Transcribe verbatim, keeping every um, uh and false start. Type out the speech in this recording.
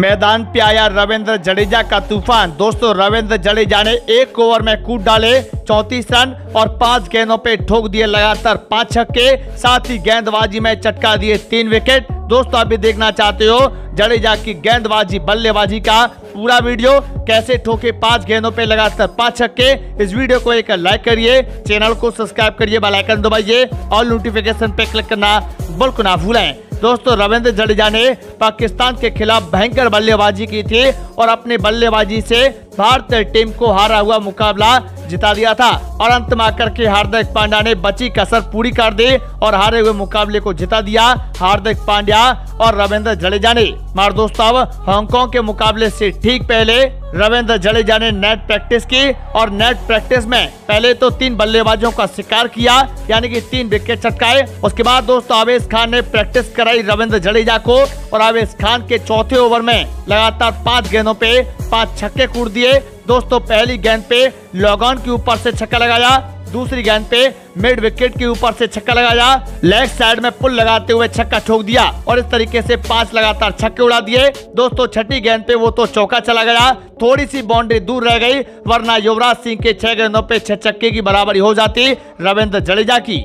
मैदान पे आया रविंद्र जडेजा का तूफान। दोस्तों रविंद्र जडेजा ने एक ओवर में कूद डाले चौंतीस रन और पांच गेंदों पे ठोक दिए लगातार पांच छक्के, साथ ही गेंदबाजी में चटका दिए तीन विकेट। दोस्तों अभी देखना चाहते हो जडेजा की गेंदबाजी बल्लेबाजी का पूरा वीडियो, कैसे ठोके पांच गेंदों पे लगातार पांच छक्के। इस वीडियो को एक लाइक करिए, चैनल को सब्सक्राइब करिए, बेल आइकन दबाइए और नोटिफिकेशन पे क्लिक करना बिल्कुल ना भूलें। दोस्तों रविंद्र जडेजा ने पाकिस्तान के खिलाफ भयंकर बल्लेबाजी की थी और अपने बल्लेबाजी से भारतीय टीम को हारा हुआ मुकाबला जिता दिया था और अंत में आकर के हार्दिक पांड्या ने बची कसर पूरी कर दी और हारे हुए मुकाबले को जिता दिया हार्दिक पांड्या और रविंद्र जडेजा ने। मार दोस्तों अब हांगकांग के मुकाबले से ठीक पहले रविंद्र जडेजा ने नेट प्रैक्टिस की और नेट प्रैक्टिस में पहले तो तीन बल्लेबाजों का शिकार किया यानी कि तीन विकेट चटकाए। उसके बाद दोस्तों आवेश खान ने प्रैक्टिस कराई रविंद्र जडेजा को और आवेश खान के चौथे ओवर में लगातार पांच गेंदों पे पांच छक्के कूद दिए। दोस्तों पहली गेंद पे लॉग ऑन के ऊपर से छक्का लगाया, दूसरी गेंद पे मिड विकेट के ऊपर से छक्का लगाया, लेग साइड में पुल लगाते हुए छक्का ठोक दिया और इस तरीके से पांच लगातार छक्के उड़ा दिए। दोस्तों छठी गेंद पे वो तो चौका चला गया, थोड़ी सी बाउंड्री दूर रह गई, वरना युवराज सिंह के छह गेंदों पे छह छक्के की बराबरी हो जाती रविंद्र जडेजा की।